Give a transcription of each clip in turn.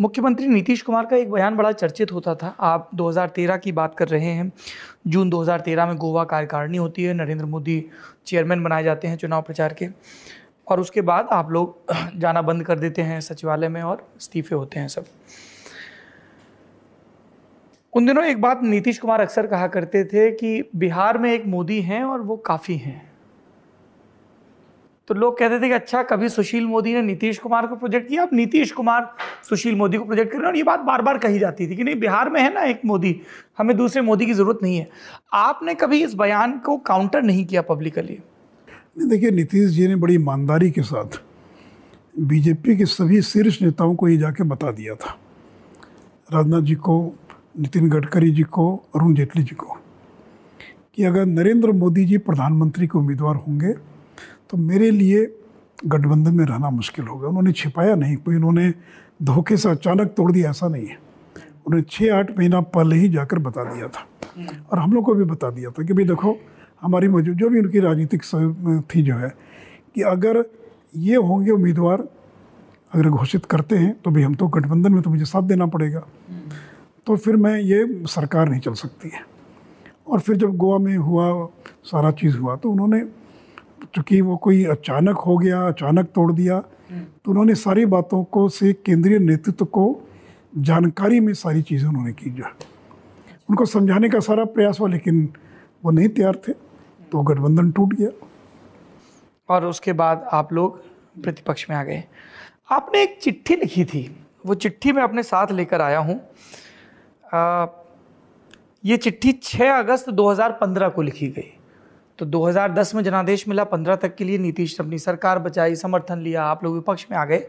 मुख्यमंत्री नीतीश कुमार का एक बयान बड़ा चर्चित होता था। आप 2013 की बात कर रहे हैं। जून 2013 में गोवा कार्यकारिणी होती है, नरेंद्र मोदी चेयरमैन बनाए जाते हैं चुनाव प्रचार के, और उसके बाद आप लोग जाना बंद कर देते हैं सचिवालय में और इस्तीफे होते हैं सब। उन दिनों एक बात नीतीश कुमार अक्सर कहा करते थे कि बिहार में एक मोदी हैं और वो काफ़ी हैं। तो लोग कहते थे कि अच्छा, कभी सुशील मोदी ने नीतीश कुमार को प्रोजेक्ट किया, अब नीतीश कुमार सुशील मोदी को प्रोजेक्ट कर रहे हैं। और ये बात बार बार कही जाती थी कि नहीं, बिहार में है ना एक मोदी, हमें दूसरे मोदी की ज़रूरत नहीं है। आपने कभी इस बयान को काउंटर नहीं किया पब्लिकली? नहीं, देखिए, नीतीश जी ने बड़ी ईमानदारी के साथ बीजेपी के सभी शीर्ष नेताओं को ये जाके बता दिया था, राजनाथ जी को, नितिन गडकरी जी को, अरुण जेटली जी को, कि अगर नरेंद्र मोदी जी प्रधानमंत्री के उम्मीदवार होंगे तो मेरे लिए गठबंधन में रहना मुश्किल होगा। उन्होंने छिपाया नहीं, कोई उन्होंने धोखे से अचानक तोड़ दिया ऐसा नहीं है। उन्होंने 6-8 महीना पहले ही जाकर बता दिया था और हम लोग को भी बता दिया था कि भाई देखो, हमारी मौजूद जो भी उनकी राजनीतिक थी जो है कि अगर ये होंगे उम्मीदवार, अगर घोषित करते हैं तो भाई हम तो गठबंधन में, तो मुझे साथ देना पड़ेगा, तो फिर मैं ये सरकार नहीं चल सकती है। और फिर जब गोवा में हुआ, सारा चीज़ हुआ, तो उन्होंने, चूँकि वो कोई अचानक हो गया, अचानक तोड़ दिया, तो उन्होंने सारी बातों को से केंद्रीय नेतृत्व को जानकारी में सारी चीज़ें उन्होंने की, जो उनको समझाने का सारा प्रयास हुआ, लेकिन वो नहीं तैयार थे, तो गठबंधन टूट गया और उसके बाद आप लोग प्रतिपक्ष में आ गए। आपने एक चिट्ठी लिखी थी, वो चिट्ठी मैं अपने साथ लेकर आया हूँ। ये चिट्ठी 6 अगस्त 2015 को लिखी गई। तो 2010 में जनादेश मिला, 15 तक के लिए नीतीश ने अपनी सरकार बचाई, समर्थन लिया, आप लोग विपक्ष में आ गए।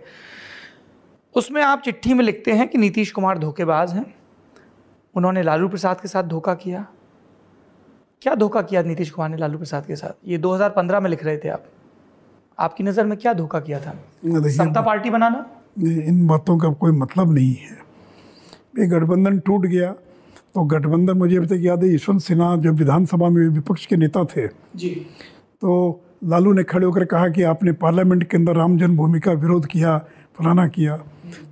उसमें आप चिट्ठी में लिखते हैं कि नीतीश कुमार धोखेबाज हैं, उन्होंने लालू प्रसाद के साथ धोखा किया। क्या धोखा किया नीतीश कुमार ने लालू प्रसाद के साथ? ये 2015 में लिख रहे थे आप। आपकी नज़र में क्या धोखा किया था? समता पार्टी बनाना? इन बातों का कोई मतलब नहीं है। गठबंधन टूट गया तो गठबंधन, मुझे अभी तक याद है, यशवंत सिन्हा जब विधानसभा में विपक्ष के नेता थे जी, तो लालू ने खड़े होकर कहा कि आपने पार्लियामेंट के अंदर राम जन्मभूमि का विरोध किया, फलाना किया।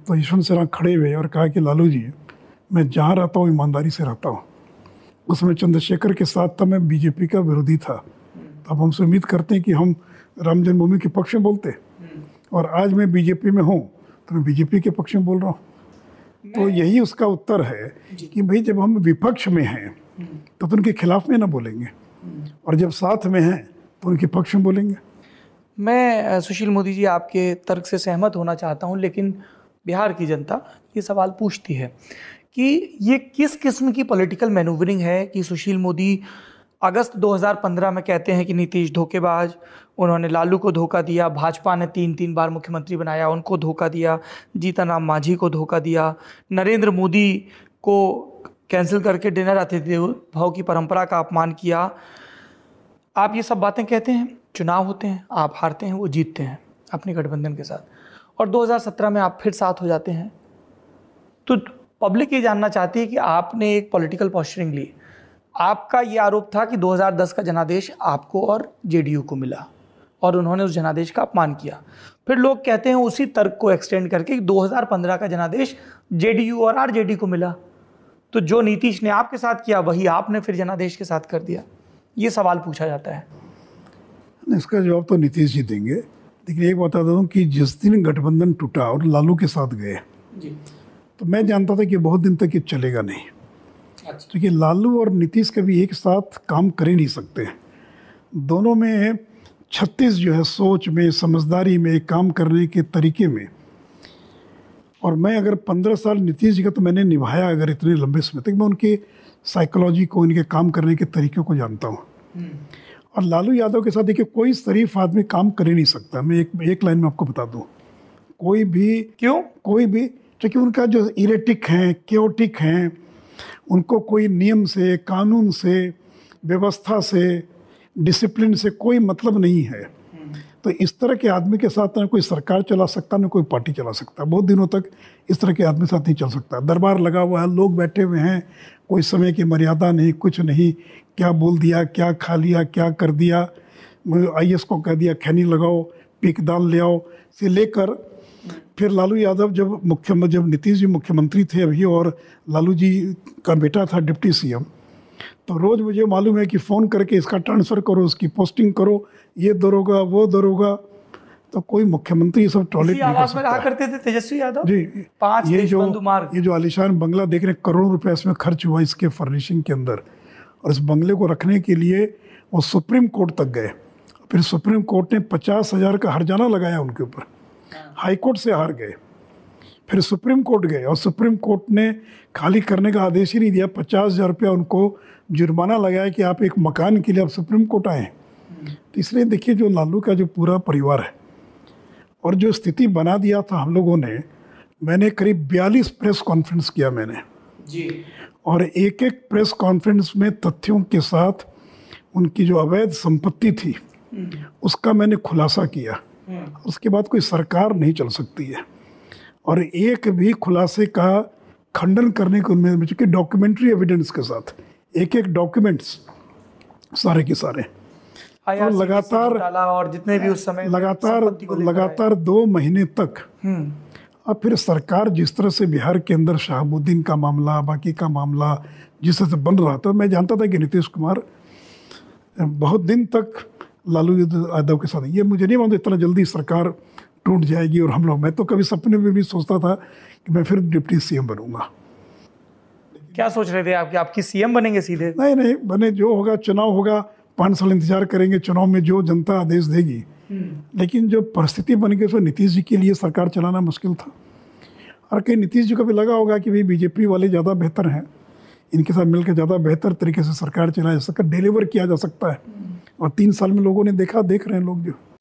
तो यशवंत सिन्हा खड़े हुए और कहा कि लालू जी, मैं जहाँ रहता हूँ ईमानदारी से रहता हूँ। उसमें चंद्रशेखर के साथ था, मैं बीजेपी का विरोधी था, तो अब हमसे उम्मीद करते हैं कि हम राम जन्मभूमि के पक्ष में बोलते, और आज मैं बीजेपी में हूँ तो मैं बीजेपी के पक्ष में बोल रहा हूँ। तो यही उसका उत्तर है कि भाई जब हम विपक्ष में हैं तो उनके खिलाफ में ना बोलेंगे, और जब साथ में हैं तो उनके पक्ष में बोलेंगे। मैं सुशील मोदी जी आपके तर्क से सहमत होना चाहता हूं, लेकिन बिहार की जनता ये सवाल पूछती है कि ये किस किस्म की पॉलिटिकल मैनूवरिंग है कि सुशील मोदी अगस्त 2015 में कहते हैं कि नीतीश धोखेबाज, उन्होंने लालू को धोखा दिया, भाजपा ने 3-3 बार मुख्यमंत्री बनाया, उनको धोखा दिया, जीतन राम मांझी को धोखा दिया, नरेंद्र मोदी को कैंसिल करके डिनर अतिथि भाव की परंपरा का अपमान किया। आप ये सब बातें कहते हैं, चुनाव होते हैं, आप हारते हैं, वो जीतते हैं अपने गठबंधन के साथ, और 2017 में आप फिर साथ हो जाते हैं। तो पब्लिक ये जानना चाहती है कि आपने एक पॉलिटिकल पॉस्चरिंग ली। आपका ये आरोप था कि 2010 का जनादेश आपको और जेडीयू को मिला और उन्होंने उस जनादेश का अपमान किया। फिर लोग कहते हैं उसी तर्क को एक्सटेंड करके 2015 का जनादेश जेडीयू और आरजेडी को मिला, तो जो नीतीश ने आपके साथ किया वही आपने फिर जनादेश के साथ कर दिया। ये सवाल पूछा जाता है। इसका जवाब तो नीतीश जी देंगे, लेकिन एक बता दूँ कि जिस दिन गठबंधन टूटा और लालू के साथ गए जी, तो मैं जानता था कि बहुत दिन तक ये चलेगा नहीं, क्योंकि लालू और नीतीश कभी एक साथ काम कर ही नहीं सकते। दोनों में 36 जो है सोच में, समझदारी में, काम करने के तरीके में, और मैं अगर 15 साल नीतीश जी का तो मैंने निभाया, अगर इतने लंबे समय तक मैं उनके साइकोलॉजी को, उनके काम करने के तरीक़ों को जानता हूँ। और लालू यादव के साथ देखिए, कोई शरीफ आदमी काम कर ही नहीं सकता। मैं एक लाइन में आपको बता दूँ, कोई भी, क्यों कोई भी, क्योंकि उनका जो इरेटिक हैं, क्योटिक हैं, उनको कोई नियम से, कानून से, व्यवस्था से, डिसिप्लिन से कोई मतलब नहीं है। तो इस तरह के आदमी के साथ ना कोई सरकार चला सकता, ना कोई पार्टी चला सकता। बहुत दिनों तक इस तरह के आदमी के साथ नहीं चल सकता। दरबार लगा हुआ है, लोग बैठे हुए हैं, कोई समय की मर्यादा नहीं, कुछ नहीं, क्या बोल दिया, क्या खा लिया, क्या कर दिया, IAS को कह दिया खैनी लगाओ, पीक दाल ले आओ, से लेकर फिर लालू यादव जब नीतीश जी मुख्यमंत्री थे अभी और लालू जी का बेटा था डिप्टी सीएम, तो रोज़ मुझे मालूम है कि फ़ोन करके इसका ट्रांसफ़र करो, उसकी पोस्टिंग करो, ये दरोगा वो दरोगा। तो कोई मुख्यमंत्री सब टॉयलेट नहीं कर सकता। आवाज में करते थे तेजस्वी यादव जी, ये जो आलिशान बंगला देख रहे, करोड़ों रुपए इसमें खर्च हुआ इसके फर्निशिंग के अंदर, और इस बंगले को रखने के लिए वो सुप्रीम कोर्ट तक गए। फिर सुप्रीम कोर्ट ने 50,000 का हर्जाना लगाया उनके ऊपर, हाई कोर्ट से हार गए, फिर सुप्रीम कोर्ट गए और सुप्रीम कोर्ट ने खाली करने का आदेश ही नहीं दिया। 50,000 रुपया उनको जुर्माना लगाया कि आप एक मकान के लिए आप सुप्रीम कोर्ट आए। तो इसलिए देखिए जो लालू का जो पूरा परिवार है और जो स्थिति बना दिया था हम लोगों ने, मैंने करीब 42 प्रेस कॉन्फ्रेंस किया मैंने जी, और एक एक प्रेस कॉन्फ्रेंस में तथ्यों के साथ उनकी जो अवैध संपत्ति थी उसका मैंने खुलासा किया। उसके बाद कोई सरकार नहीं चल सकती है, और एक भी खुलासे का खंडन करने को उनमें चूँकि डॉक्यूमेंट्री एविडेंस के साथ एक एक डॉक्यूमेंट्स सारे के सारे, तो लगातार और जितने भी उस समय लगातार 2 महीने तक। अब फिर सरकार जिस तरह से बिहार के अंदर शहाबुद्दीन का मामला, बाकी का मामला जिस तरह से बन रहा था, मैं जानता था कि नीतीश कुमार बहुत दिन तक लालू यादव के साथ, ये मुझे नहीं मानता इतना जल्दी सरकार टूट जाएगी और हम लोग, मैं तो कभी सपने में भी सोचता था कि मैं फिर डिप्टी सीएम बनूंगा। क्या सोच रहे थे आप आपकी सीएम बनेंगे सीधे? नहीं नहीं बने, जो होगा चुनाव होगा, 5 साल इंतजार करेंगे, चुनाव में जो जनता आदेश देगी। लेकिन जो परिस्थिति बन गई उसमें नीतीश जी के लिए सरकार चलाना मुश्किल था, और कहीं नीतीश जी को भी लगा होगा कि भाई बीजेपी वाले ज़्यादा बेहतर हैं, इनके साथ मिलकर ज़्यादा बेहतर तरीके से सरकार चलाई जा सकता, डिलीवर किया जा सकता है। और 3 साल में लोगों ने देखा, देख रहे हैं लोग जो